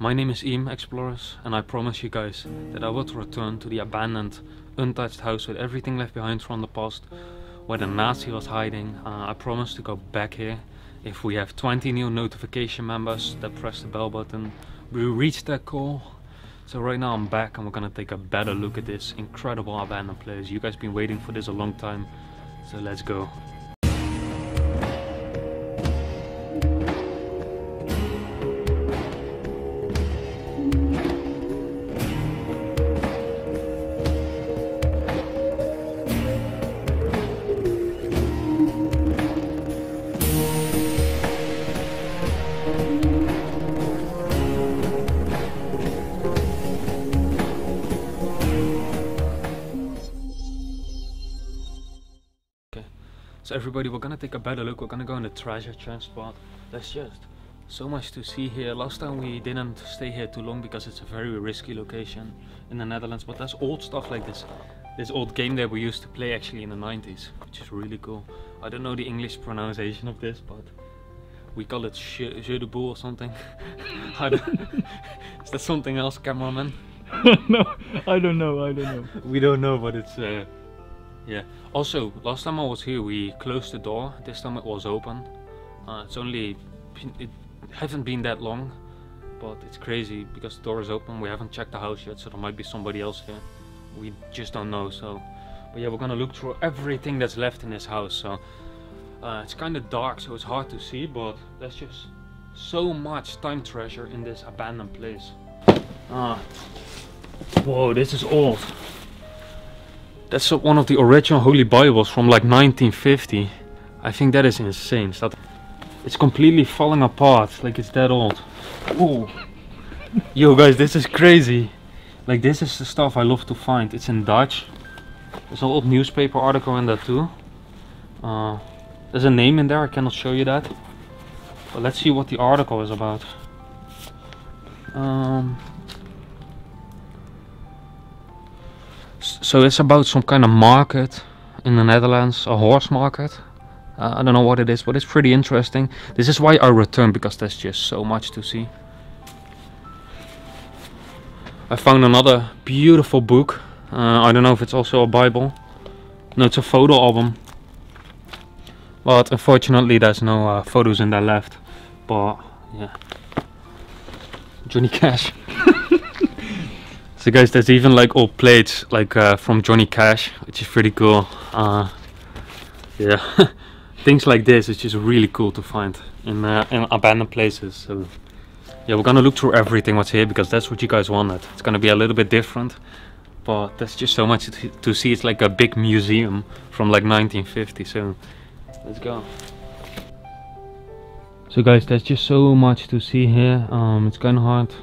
My name is Eam Explorers, and I promise you guys that I will return to the abandoned, untouched house with everything left behind from the past, where the Nazi was hiding. I promise to go back here. If we have 20 new notification members that press the bell button, we reach that goal. So right now I'm back and we're gonna take a better look at this incredible abandoned place. You guys been waiting for this a long time, so let's go. So everybody, we're gonna take a better look, we're gonna go in the treasure chest part. There's just so much to see here. Last time we didn't stay here too long because it's a very risky location in the Netherlands, but there's old stuff like this old game that we used to play actually in the 90s, which is really cool. I don't know the English pronunciation of this, but we call it jeu de boule or something. Is that something else, cameraman? No, I don't know. We don't know, but it's... yeah. Also, last time I was here, we closed the door. This time it was open. It hasn't been that long, but it's crazy because the door is open. We haven't checked the house yet, so there might be somebody else here. We just don't know. So, but yeah, we're gonna look through everything that's left in this house. So it's kind of dark, so it's hard to see. But there's just so much time treasure in this abandoned place. Whoa, this is old. That's one of the original Holy Bibles from like 1950. I think that is insane. It's completely falling apart, like it's that old. Ooh. Yo guys, this is crazy. Like, this is the stuff I love to find. It's in Dutch. There's an old newspaper article in there too. There's a name in there, I cannot show you that. But let's see what the article is about. So it's about some kind of market in the Netherlands, a horse market. I don't know what it is, but it's pretty interesting. This is why I returned, because there's just so much to see. I found another beautiful book. I don't know if it's also a Bible. No, it's a photo album. But unfortunately there's no photos in there left. But yeah, Johnny Cash. So guys, there's even like old plates, like from Johnny Cash, which is pretty cool. Yeah, things like this is just really cool to find in abandoned places. So yeah, we're gonna look through everything what's here, because that's what you guys wanted. It's gonna be a little bit different, but there's just so much to see. It's like a big museum from like 1950, so let's go. So guys, there's just so much to see here. It's kind of hard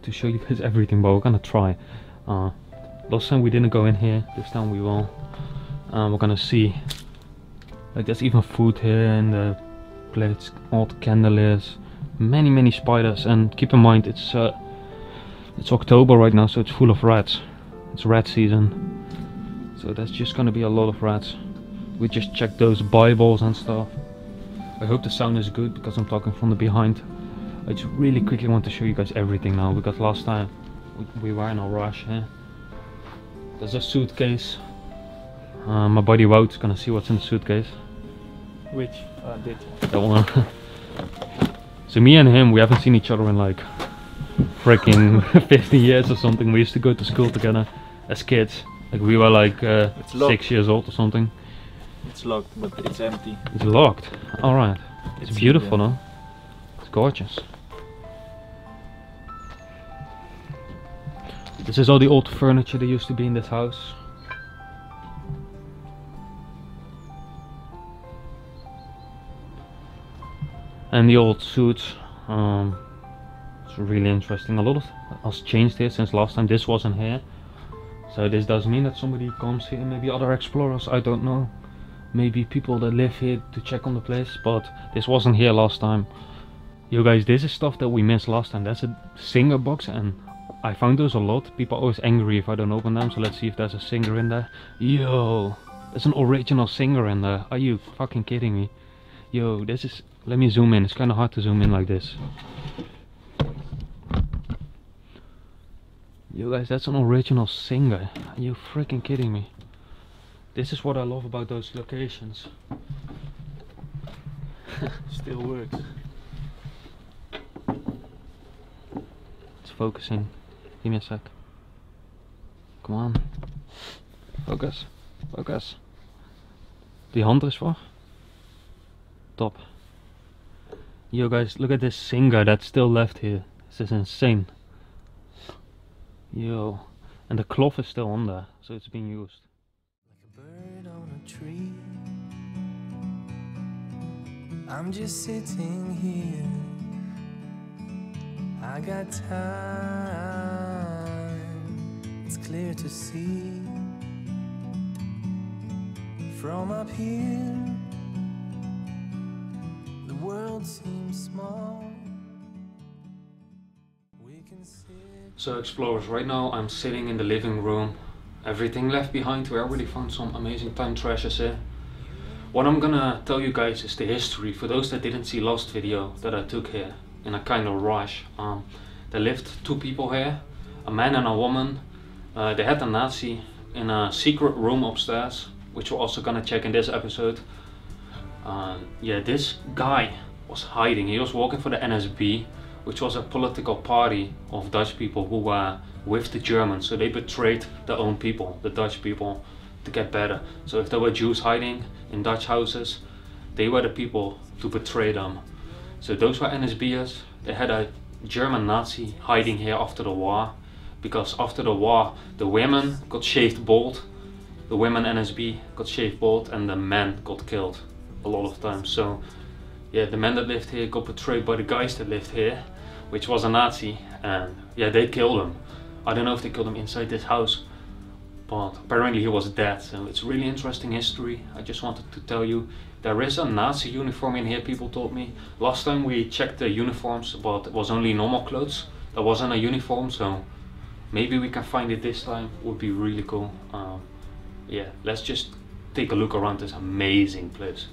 to show you guys everything, but we're gonna try. Last time we didn't go in here, this time we will. We're gonna see, like, there's even food here and the plates, old candeliers, many spiders. And keep in mind, it's October right now, so it's full of rats. It's rat season, so that's just gonna be a lot of rats. We just checked those Bibles and stuff. I hope the sound is good because I'm talking from the behind. I just really quickly want to show you guys everything now, because last time we were in a rush here. There's a suitcase. My buddy Wout's gonna see what's in the suitcase. Which? That one. So me and him, we haven't seen each other in like freaking 50 years or something. We used to go to school together as kids. Like, we were like 6 years old or something. It's locked, but it's empty. It's locked? Alright. It's beautiful though. No? It's gorgeous. This is all the old furniture that used to be in this house. And the old suits. It's really interesting. A lot has changed here since last time. This wasn't here. So this does mean that somebody comes here, maybe other explorers, I don't know. Maybe people that live here to check on the place, but this wasn't here last time. Yo guys, this is stuff that we missed last time. That's a singer box and I found those a lot. People are always angry if I don't open them, so let's see if there's a singer in there. Yo, there's an original singer in there. Are you fucking kidding me? Yo, this is... Let me zoom in. It's kind of hard to zoom in like this. Yo guys, that's an original singer. Are you freaking kidding me? This is what I love about those locations. Still works. It's focusing. Give me a sec. Come on. Focus. Focus. Die hand is voor. Top. Yo guys, look at this singer that's still left here. This is insane. Yo. And the cloth is still on there, so it's being used. Like a bird on a tree, I'm just sitting here. I got time, it's clear to see from up here. The world seems small. We can see. So Explorers, right now I'm sitting in the living room. Everything left behind where I really found some amazing time treasures here. What I'm gonna tell you guys is the history for those that didn't see last video that I took here in a kind of rush. There lived two people here, a man and a woman. They had a Nazi in a secret room upstairs, which we're also gonna check in this episode. Yeah, this guy was hiding. He was working for the NSB, which was a political party of Dutch people who were with the Germans. So they betrayed their own people, the Dutch people, to get better. So if there were Jews hiding in Dutch houses, they were the people to betray them. So those were NSBers. They had a German Nazi hiding here after the war, because after the war the women got shaved bald, the women NSB got shaved bald, and the men got killed a lot of times. So yeah, the men that lived here got betrayed by the guys that lived here, which was a Nazi, and yeah, they killed him. I don't know if they killed him inside this house, but apparently he was dead. So it's really interesting history. I just wanted to tell you there is a Nazi uniform in here, people told me. Last time we checked the uniforms, but it was only normal clothes. There wasn't a uniform, so maybe we can find it this time. Would be really cool. Yeah, let's just take a look around this amazing place.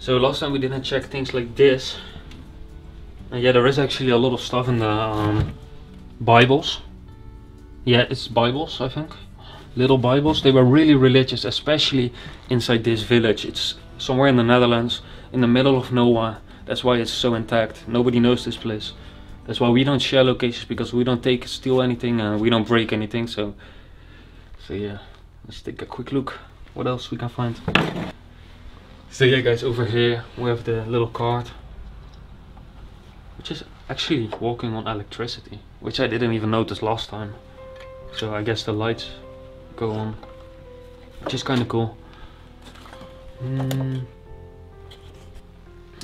So last time we didn't check things like this. And yeah, there is actually a lot of stuff in the Bibles. Yeah, it's Bibles, I think. Little Bibles. They were really religious, especially inside this village. It's somewhere in the Netherlands, in the middle of nowhere. That's why it's so intact. Nobody knows this place. That's why we don't share locations, because we don't steal anything and we don't break anything. So yeah, let's take a quick look what else we can find. So yeah guys, over here we have the little cart, which is actually walking on electricity, which I didn't even notice last time. So I guess the lights go on, which is kind of cool.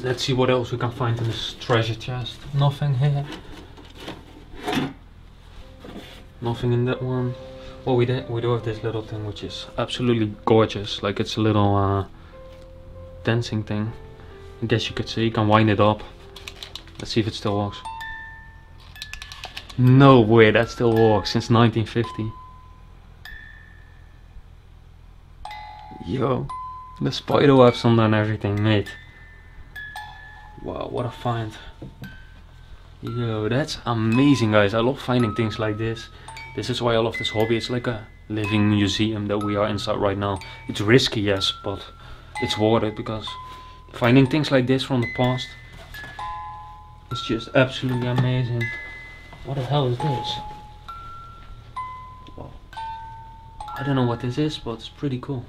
Let's see what else we can find in this treasure chest. Nothing here. Nothing in that one. Well, we do have this little thing, which is absolutely gorgeous. Like, it's a little... dancing thing, I guess you could say. You can wind it up. Let's see if it still works. No way, that still works since 1950. Yo, the spider webs on there and everything, mate. Wow, what a find. Yo, that's amazing guys. I love finding things like this. This is why I love this hobby. It's like a living museum that we are inside right now. It's risky, yes, but it's worth it, because finding things like this from the past is just absolutely amazing. What the hell is this? Well, I don't know what this is, but it's pretty cool.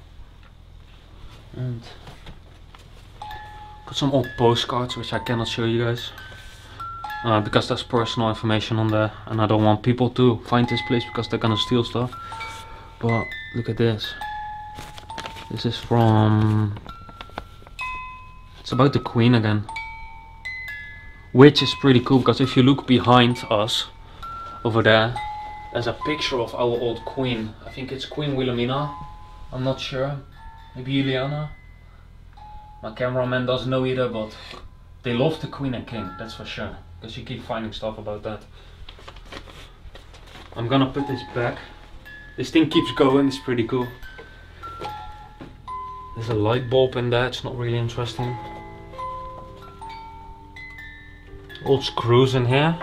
And got some old postcards, which I cannot show you guys because there's personal information on there, and I don't want people to find this place because they're gonna steal stuff. But look at this. This is from... It's about the Queen again. Which is pretty cool, because if you look behind us, over there, there's a picture of our old Queen. I think it's Queen Wilhelmina. I'm not sure. Maybe Juliana. My cameraman doesn't know either, but they love the Queen and King, that's for sure. Because you keep finding stuff about that. I'm gonna put this back. This thing keeps going, it's pretty cool. There's a light bulb in there, it's not really interesting. Old screws in here.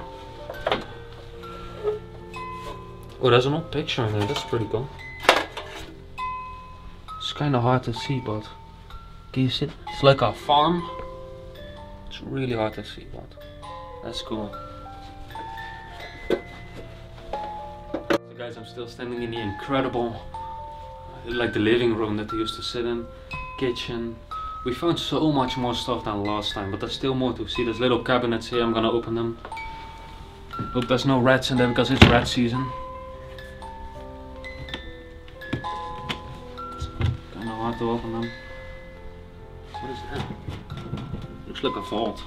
Oh, there's an old picture in there, that's pretty cool. It's kind of hard to see, but can you see it? It's like a farm. It's really hard to see, but that's cool. So guys, I'm still standing in the incredible, like the living room that they used to sit in, kitchen. We found so much more stuff than last time, but there's still more to see. There's little cabinets here, I'm gonna open them. Hope there's no rats in there because it's rat season. Kinda hard to open them. What is that? Looks like a vault.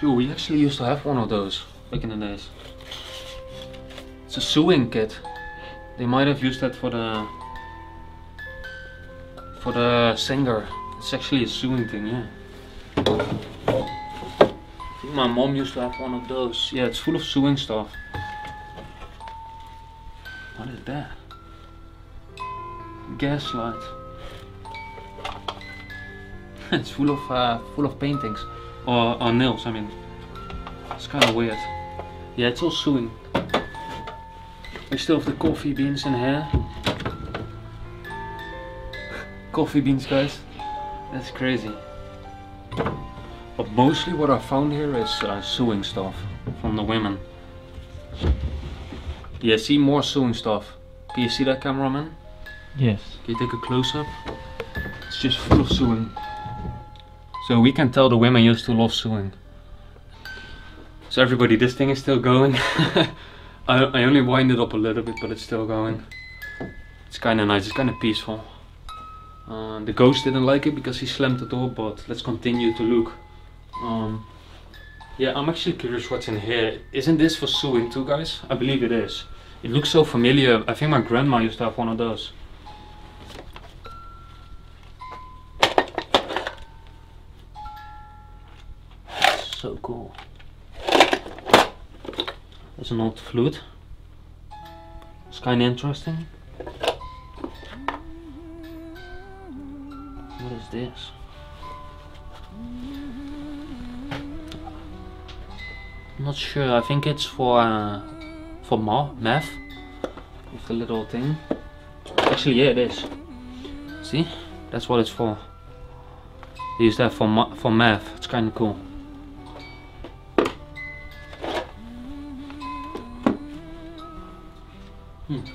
Yo, we actually used to have one of those back in the days. It's a sewing kit. They might have used that for the singer. It's actually a sewing thing, yeah. I think my mom used to have one of those. Yeah, it's full of sewing stuff. What is that? Gas light. It's full of paintings or nails. I mean, it's kind of weird. Yeah, it's all sewing. We still have the coffee beans in here. Coffee beans, guys. That's crazy. But mostly what I found here is sewing stuff from the women. Yeah, see more sewing stuff. Can you see that, cameraman? Yes. Can you take a close-up? It's just full of sewing. So we can tell the women used to love sewing. So everybody, this thing is still going. I only wind it up a little bit, but it's still going. It's kind of nice, it's kind of peaceful. The ghost didn't like it because he slammed the door, but let's continue to look. Yeah, I'm actually curious what's in here. Isn't this for sewing too, guys? I believe it is. It looks so familiar. I think my grandma used to have one of those. So cool. There's an old flute. It's kind of interesting. What is this? I'm not sure. I think it's for math. With the little thing. Actually, yeah, it is. See, that's what it's for. They use that for math. It's kind of cool. What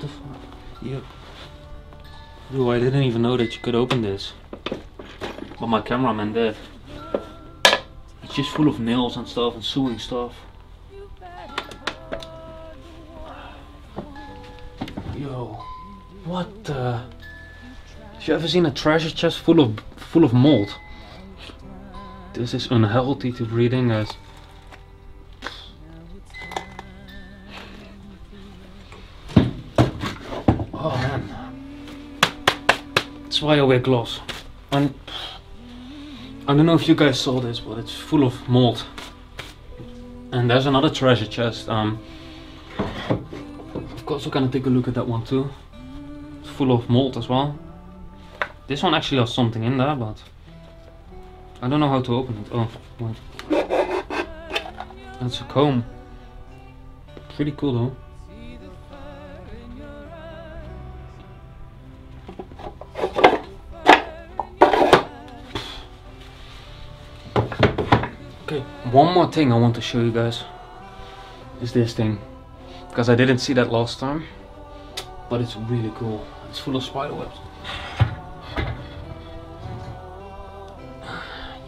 the fuck? Yep. Dude, I didn't even know that you could open this. But my cameraman did. It's just full of nails and stuff and sewing stuff. Yo. What the? Have you ever seen a treasure chest full of mold? This is unhealthy to breathe in, guys. Oh man, that's why I wear gloves. And I don't know if you guys saw this, but it's full of mold. And there's another treasure chest. Of course we're gonna take a look at that one too. It's full of mold as well. This one actually has something in there, but I don't know how to open it. Oh, wait. That's a comb. Pretty cool though. One more thing I want to show you guys is this thing, because I didn't see that last time, but it's really cool. It's full of spider webs.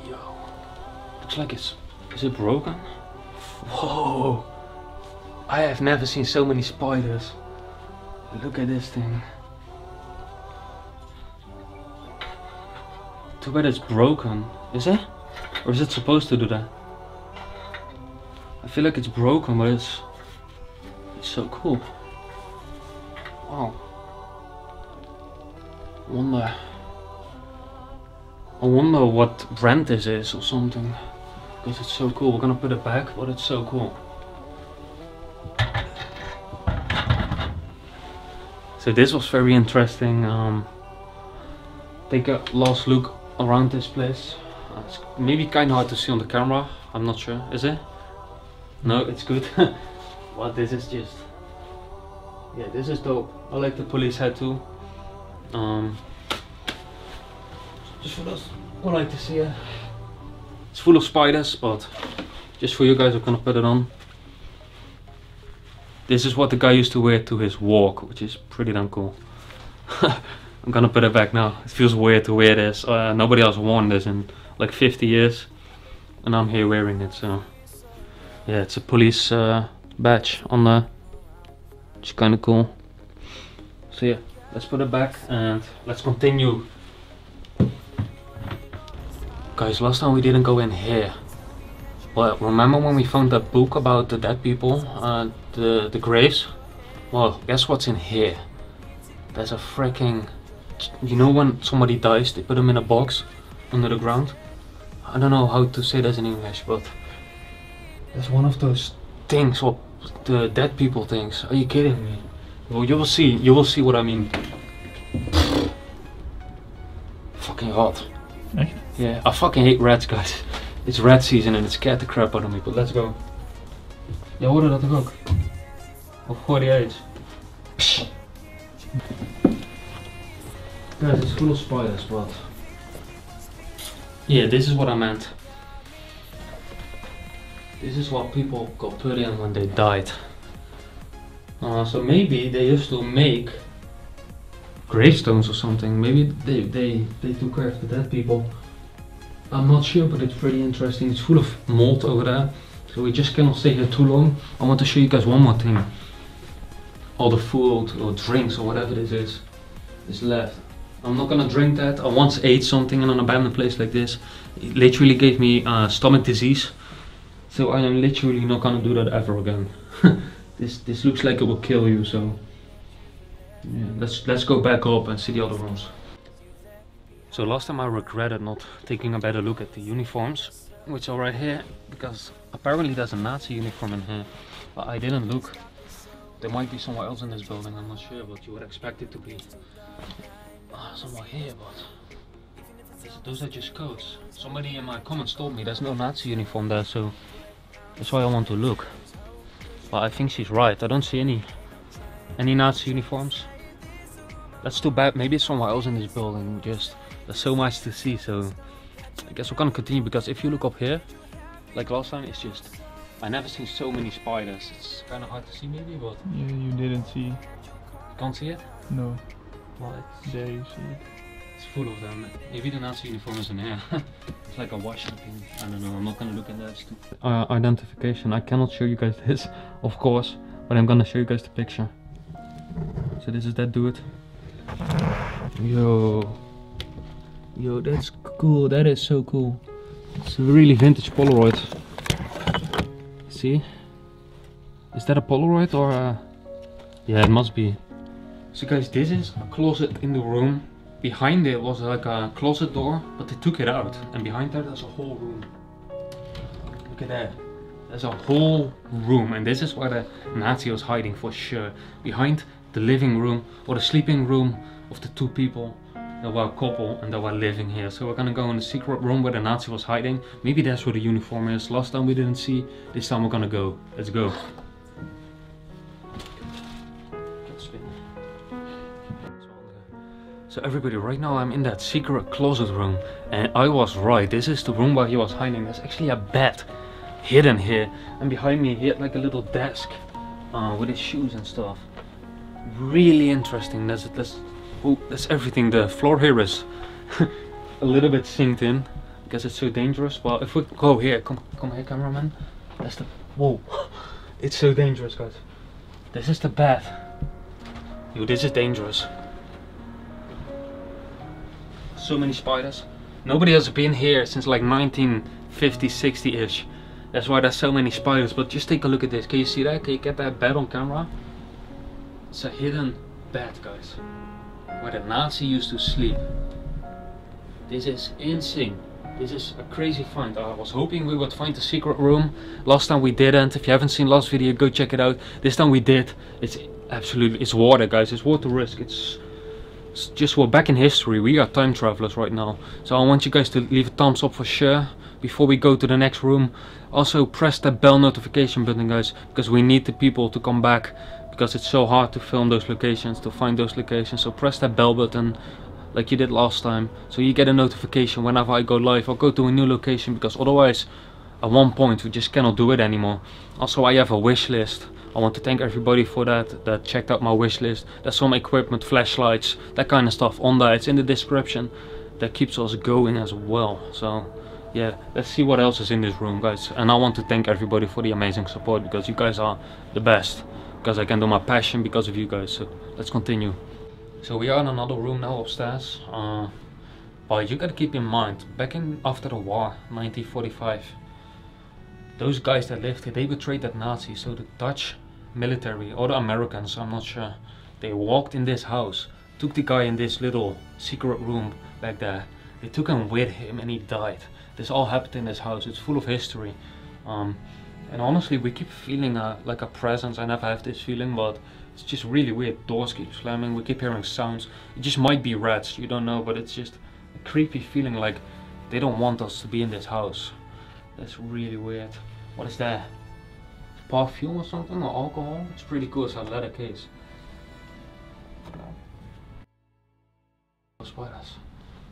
Yo, looks like it's, is it broken? Whoa, I have never seen so many spiders. Look at this thing. Too bad it's broken, is it? Or is it supposed to do that? I feel like it's broken, but it's so cool. Wow. I wonder what brand this is or something. because it's so cool. We're gonna put it back, but it's so cool. So this was very interesting. Take a last look around this place. It's maybe kind of hard to see on the camera, I'm not sure. Is it? No, it's good. But this is just, yeah, this is dope. I like the police hat too. Just for us, I like to see it. It's full of spiders, but just for you guys I'm gonna put it on. This is what the guy used to wear to his walk, which is pretty damn cool. I'm gonna put it back now. It feels weird to wear this. Nobody else worn this in like 50 years. And I'm here wearing it, so... yeah, it's a police badge on there, which is kinda cool. So yeah, let's put it back and let's continue. Guys, last time we didn't go in here. Well, remember when we found that book about the dead people, the graves? Well, guess what's in here? There's a freaking... you know when somebody dies, they put them in a box under the ground? I don't know how to say this in English, but... there's one of those things, or the dead people things. Are you kidding me? Well, you will see what I mean. Fucking hot. Yeah, I fucking hate rats, guys. It's rat season and it scared the crap out of me, but let's go. Jij hoorde dat ook? Of hoorde jij iets? Guys, it's full of spiders, but... yeah, this is what I meant. This is what people got put in when they died. So maybe they used to make gravestones or something. Maybe they took care of the dead people. I'm not sure, but it's pretty interesting. It's full of mold over there, so we just cannot stay here too long. I want to show you guys one more thing. All the food or drinks or whatever this is left. I'm not gonna drink that. I once ate something in an abandoned place like this. It literally gave me stomach disease. So I am literally not gonna do that ever again. This looks like it will kill you, so... yeah, let's go back up and see the other rooms. So last time I regretted not taking a better look at the uniforms, which are right here, because apparently there's a Nazi uniform in here, but I didn't look. There might be somewhere else in this building, I'm not sure, but you would expect it to be somewhere here, but those are just codes. Somebody in my comments told me there's no Nazi uniform there, so that's why I want to look. But I think she's right, I don't see any Nazi uniforms. That's too bad, maybe it's somewhere else in this building, just... there's so much to see, so I guess we're gonna continue, because if you look up here, like last time, it's just... I never seen so many spiders. It's kind of hard to see maybe, but... yeah, you didn't see. You can't see it? No. Well, there you see it. It's full of them. Maybe the Nazi uniform is in here. It's like a wash thing. I don't know, I'm not gonna look in that stupid... identification, I cannot show you guys this, of course, but I'm gonna show you guys the picture. So this is that dude. Yo. Yo, that's cool, that is so cool. It's a really vintage Polaroid. See? Is that a Polaroid or a... yeah, it must be. So guys, this is a closet in the room. Behind it was like a closet door, but they took it out. And behind that there's a whole room. Look at that. There's a whole room, and this is where the Nazi was hiding for sure. Behind the living room, or the sleeping room of the two people. There were a couple and they were living here, so we're gonna go in the secret room where the Nazi was hiding. Maybe that's where the uniform is. Last time we didn't see, this time we're gonna go. Let's go. So everybody, right now I'm in that secret closet room, and I was right. This is the room where he was hiding. There's actually a bed hidden here, and behind me he had like a little desk with his shoes and stuff. Really interesting. Oh, that's everything. The floor here is a little bit sinked in because it's so dangerous. Well, if we go here, come here, cameraman. That's the... whoa, it's so dangerous, guys. This is the bath. Yo, this is dangerous. So many spiders. Nobody has been here since like 1950, 60-ish. That's why there's so many spiders. But just take a look at this. Can you see that? Can you get that bed on camera? It's a hidden bed, guys, where the Nazi used to sleep. This is insane. This is a crazy find. I was hoping we would find the secret room. Last time we didn't. If you haven't seen last video, go check it out. This time we did. It's absolutely, it's water, guys. It's water risk. It's just, we're back in history. We are time travelers right now. So I want you guys to leave a thumbs up for sure before we go to the next room. Also press that bell notification button, guys, because we need the people to come back, because it's so hard to film those locations, to find those locations. So press that bell button like you did last time, so you get a notification whenever I go live or go to a new location, because otherwise at one point we just cannot do it anymore. Also, I have a wish list. I want to thank everybody for that checked out my wish list. There's some equipment, flashlights, that kind of stuff on there. It's in the description. That keeps us going as well. So yeah, let's see what else is in this room, guys. And I want to thank everybody for the amazing support, because you guys are the best. Because I can do my passion because of you guys. So let's continue. So we are in another room now upstairs, but you gotta keep in mind, back in after the war, 1945, those guys that lived here, they betrayed that Nazi. So the Dutch military, or the Americans, I'm not sure, they walked in this house, took the guy in this little secret room back there, they took him with him and he died. This all happened in this house. It's full of history. And honestly, we keep feeling like a presence. I never have this feeling, but it's just really weird. Doors keep slamming, we keep hearing sounds. It just might be rats, you don't know, but it's just a creepy feeling like they don't want us to be in this house. That's really weird. What is that? Perfume or something, or alcohol? It's pretty cool, it's a leather case.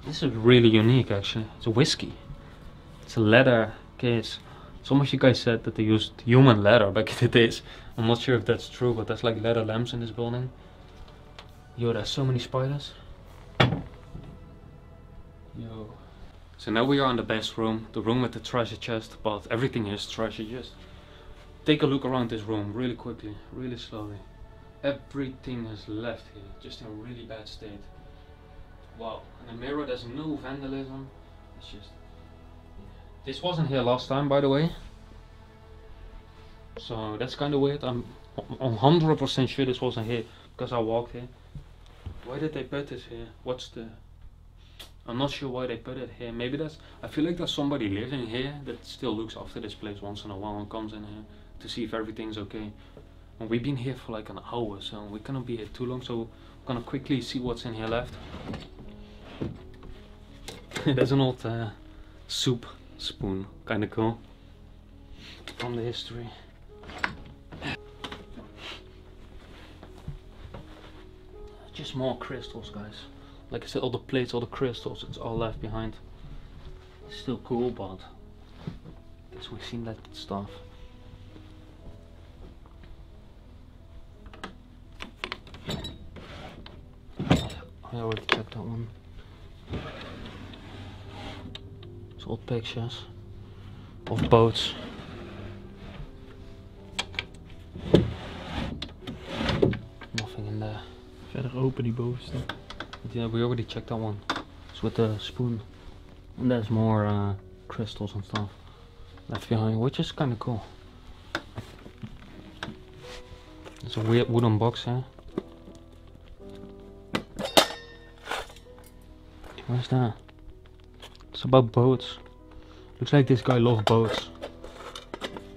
This is really unique actually. It's a whiskey. It's a leather case. Some of you guys said that they used human leather back in the days. I'm not sure if that's true, but there's like leather lamps in this building. Yo, there's so many spiders. Yo. So now we are in the best room, the room with the treasure chest, but everything is treasure chest. Take a look around this room really quickly, really slowly. Everything is left here, just in a really bad state. Wow, in the mirror there's no vandalism. It's just... This wasn't here last time, by the way, so that's kind of weird. I'm 100% sure this wasn't here, because I walked here. Why did they put this here? What's the... I'm not sure why they put it here. Maybe that's... I feel like there's somebody living here that still looks after this place once in a while and comes in here to see if everything's okay. And we've been here for like an hour, so we cannot be here too long, so we're gonna quickly see what's in here left. There's an old soup spoon, kind of cool, from the history. Just more crystals, guys. Like I said, all the plates, all the crystals, it's all left behind. Still cool, but I guess we've seen that stuff. I already checked that one. Old pictures of boats. Nothing in there. Verder open die bovenste. Yeah, we already checked that one. It's with the spoon. And there's more crystals and stuff left behind, which is kind of cool. There's a weird wooden box here. Where's that? It's about boats. Looks like this guy loved boats.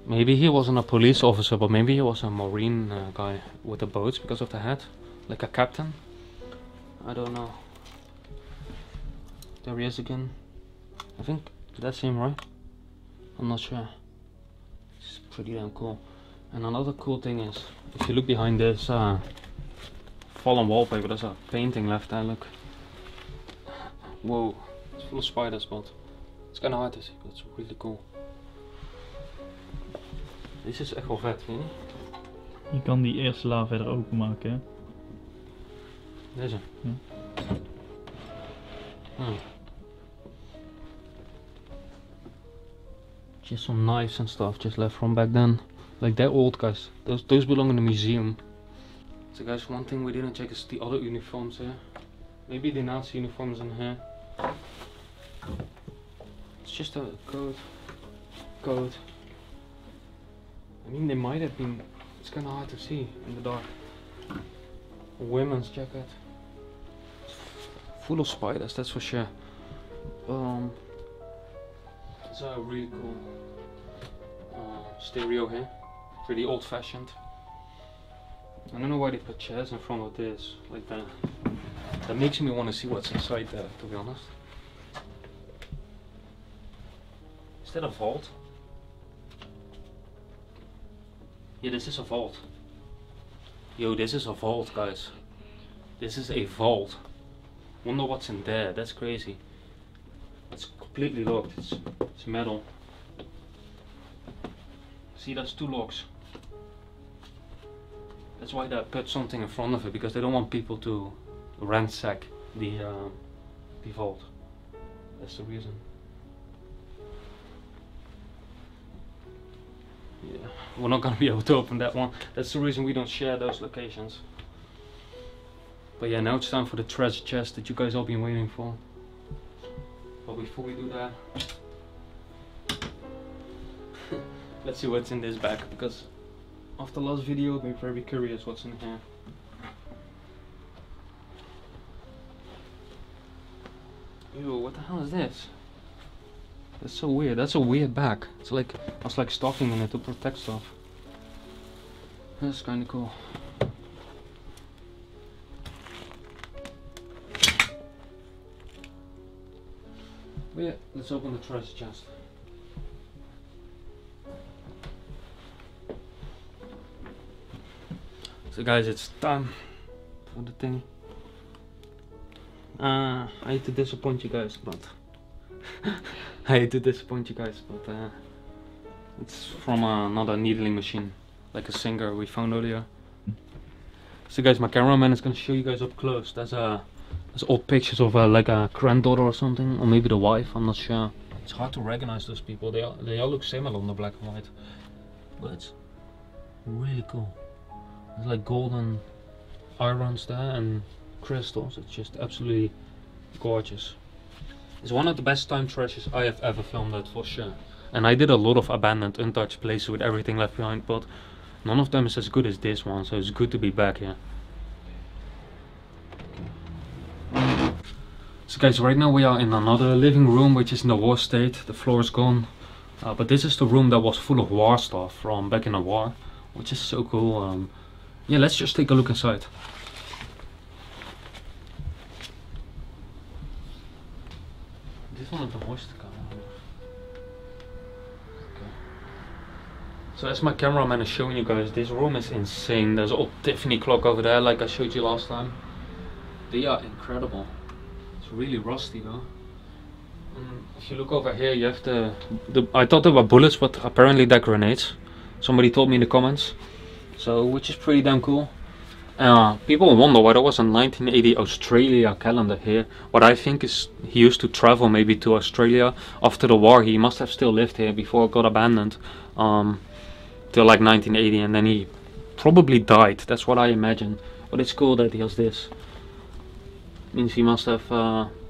Maybe he wasn't a police officer, but maybe he was a marine guy with the boats because of the hat, like a captain. I don't know. There he is again. I think that's him, right? I'm not sure. It's pretty damn cool. And another cool thing is, if you look behind this fallen wallpaper, there's a painting left there. Look. Whoa. It's full of spiders, but it's kind of hard to see, but it's really cool. This is echt wel vet, vind je? Je kan die eerste la verder openmaken, hè? Deze? Ja. Hmm. Just some knives and stuff just left from back then. Like they're old, guys. Those belong in the museum. So guys, one thing we didn't check is the other uniforms here. Maybe the Nazi uniforms in here. It's just a coat. I mean, they might have been, it's kind of hard to see in the dark. A women's jacket. Full of spiders, that's for sure. It's a really cool stereo here, really old-fashioned. I don't know why they put chairs in front of this, like that. That makes me want to see what's inside there, to be honest. Is that a vault? Yeah, this is a vault. Yo, this is a vault, guys. This is a vault. Wonder what's in there, that's crazy. It's completely locked, it's metal. See, that's two locks. That's why they put something in front of it, because they don't want people to ransack the vault. That's the reason. Yeah, we're not gonna be able to open that one. That's the reason we don't share those locations. But yeah, now it's time for the treasure chest that you guys all been waiting for. But before we do that, let's see what's in this bag, because after last video they're very curious what's in here. Ew, what the hell is this? That's so weird. That's a weird bag. It's like I was like stocking in it to protect stuff. That's kind of cool. But yeah, let's open the treasure chest. So guys, it's time for the thing. I hate to disappoint you guys, but it's from another needling machine, like a Singer we found earlier. So guys, my cameraman is gonna show you guys up close. There's old pictures of like a granddaughter or something, or maybe the wife. I'm not sure. It's hard to recognize those people. They all look similar on the black and white, but it's really cool. There's like golden irons there and crystals. It's just absolutely gorgeous. It's one of the best time treasures I have ever filmed, that for sure. And I did a lot of abandoned, untouched places with everything left behind, but none of them is as good as this one, so it's good to be back here. So guys, right now we are in another living room, which is in the war state. The floor is gone. But this is the room that was full of war stuff from back in the war, which is so cool. Yeah, let's just take a look inside. This one is the worst camera. Okay. So as my cameraman is showing you guys, this room is insane. There's an old Tiffany clock over there, like I showed you last time. They are incredible. It's really rusty though. And if you look over here, you have the I thought they were bullets, but apparently they're grenades. Somebody told me in the comments. So, which is pretty damn cool. People wonder why there was a 1980 Australia calendar here. What I think is he used to travel maybe to Australia after the war. He must have still lived here before it got abandoned till like 1980, and then he probably died. That's what I imagine. But it's cool that he has this. Means he must have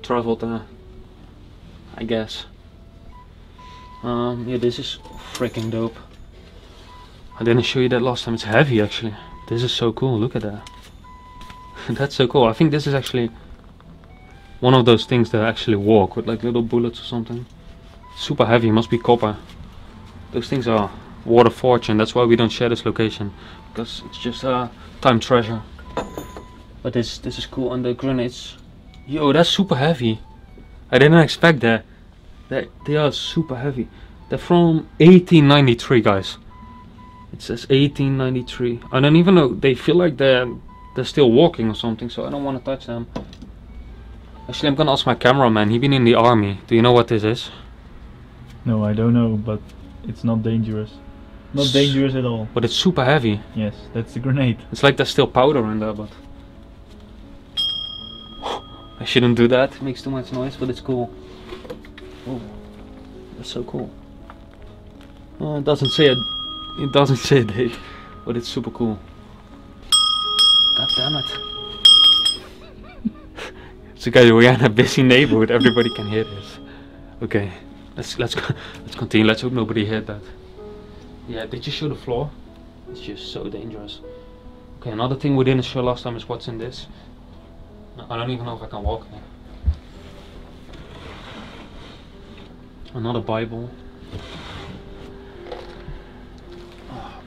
traveled there, I guess. Yeah, this is freaking dope. I didn't show you that last time. It's heavy actually. This is so cool, look at that. That's so cool. I think this is actually one of those things that actually walk with like little bullets or something. Super heavy, must be copper. Those things are worth a fortune. That's why we don't share this location, because it's just a time treasure. But this is cool. And the grenades, yo, that's super heavy. I didn't expect that. They are super heavy. They're from 1893, guys. It says 1893. I don't even know. They feel like they're still walking or something, so I don't want to touch them. Actually, I'm gonna ask my cameraman. He's been in the army. Do you know what this is? No, I don't know, but it's not dangerous. Not dangerous at all. But it's super heavy. Yes, that's the grenade. It's like there's still powder in there, but I shouldn't do that. It makes too much noise, but it's cool. Oh, that's so cool. Oh, it doesn't say it. It doesn't say date, but it's super cool. God damn it. So guys, we are in a busy neighborhood, everybody can hear this. Okay, let's continue. Let's hope nobody heard that. Yeah, did you show the floor? It's just so dangerous. Okay, another thing we didn't show last time is what's in this. I don't even know if I can walk here. Another Bible. Oh.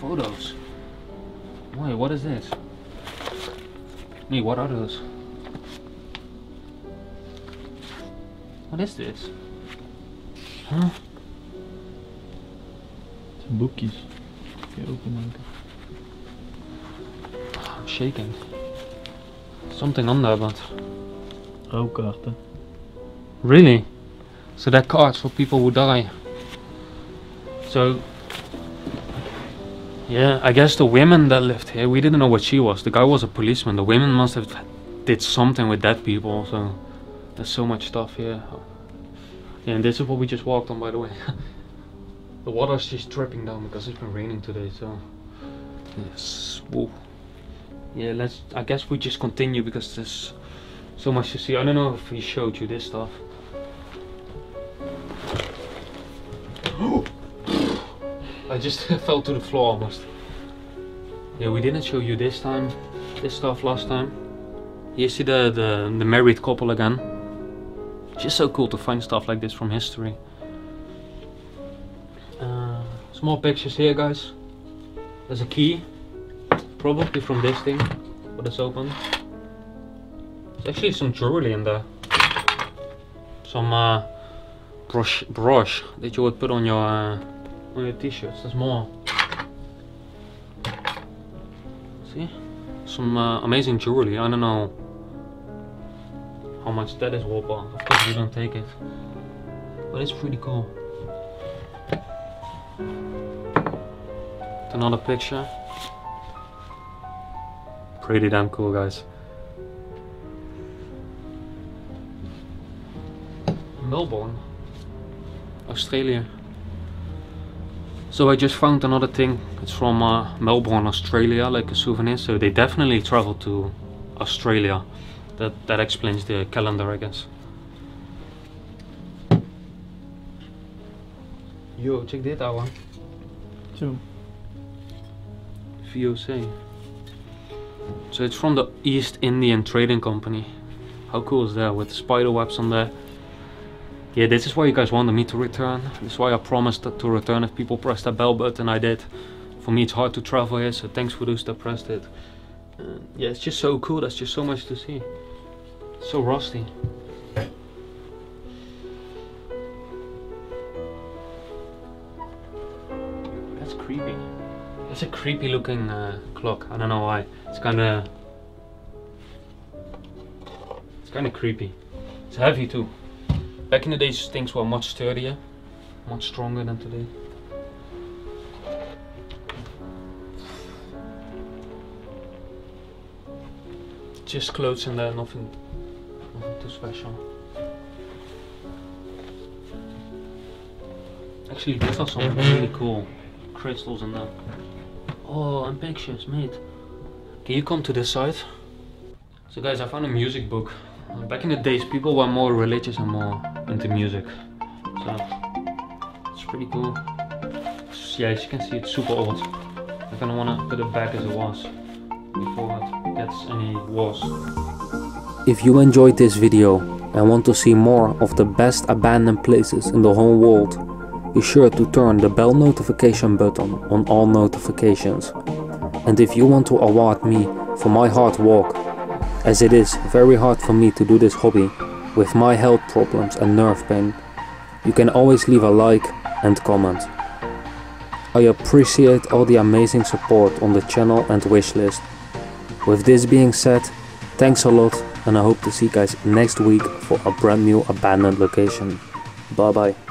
Photos. Wait, what is this? Wait, what are those? What is this? Huh? Some bookies. Okay, open it. Oh, I'm shaking. Something on there, but... Rouwkaarten. Really? So they're cards for people who die. So... Yeah, I guess the women that lived here, we didn't know what she was. The guy was a policeman. The women must have did something with dead people, so... There's so much stuff here. Yeah, and this is what we just walked on, by the way. The water's just dripping down because it's been raining today, so... Yes, whoa. Yeah, let's... I guess we just continue because there's so much to see. I don't know if we showed you this stuff. I just fell to the floor almost. Yeah, we didn't show you this time. This stuff last time. You see the married couple again. Just so cool to find stuff like this from history. Some more pictures here, guys. There's a key, probably from this thing, but it's open. There's actually some jewelry in there. Some brush that you would put on your t-shirts. There's more. See, some amazing jewelry. I don't know how much that is worth. Of course, we don't take it, but it's pretty cool. Another picture. Pretty damn cool, guys. Melbourne, Australia. So I just found another thing. It's from Melbourne, Australia, like a souvenir. So they definitely traveled to Australia. That explains the calendar, I guess. Yo, check that out. Two. VOC. So it's from the East Indian Trading Company. How cool is that, with the spider webs on there? Yeah, this is why you guys wanted me to return. This is why I promised to return if people pressed that bell button. I did. For me, it's hard to travel here, so thanks for those that pressed it. Yeah, it's just so cool. There's just so much to see. It's so rusty. That's creepy. It's a creepy looking clock. I don't know why. It's kind of creepy. It's heavy too. Back in the days, things were much sturdier, much stronger than today. Just clothes in there, nothing too special. Actually, these are some really cool crystals in there. Oh, and pictures, mate. Can you come to this side? So guys, I found a music book. Back in the days, people were more religious and more into music. So, it's pretty cool. Yeah, as you can see, it's super old. I kind of want to put it back as it was, before it gets any worse. If you enjoyed this video and want to see more of the best abandoned places in the whole world, be sure to turn the bell notification button on all notifications. And if you want to award me for my hard work, as it is very hard for me to do this hobby with my health problems and nerve pain, you can always leave a like and comment. I appreciate all the amazing support on the channel and wishlist. With this being said, thanks a lot, and I hope to see you guys next week for a brand new abandoned location. Bye bye.